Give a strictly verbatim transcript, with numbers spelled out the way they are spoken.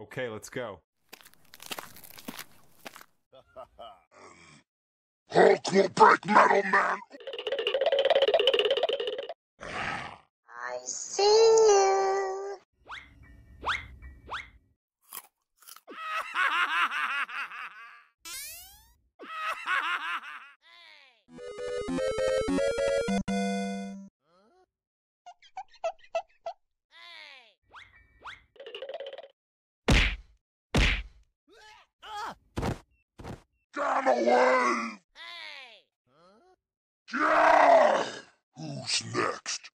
Okay, let's go. Hulk will break Metal Man! I see you! Away! Hey. Yeah! Who's next?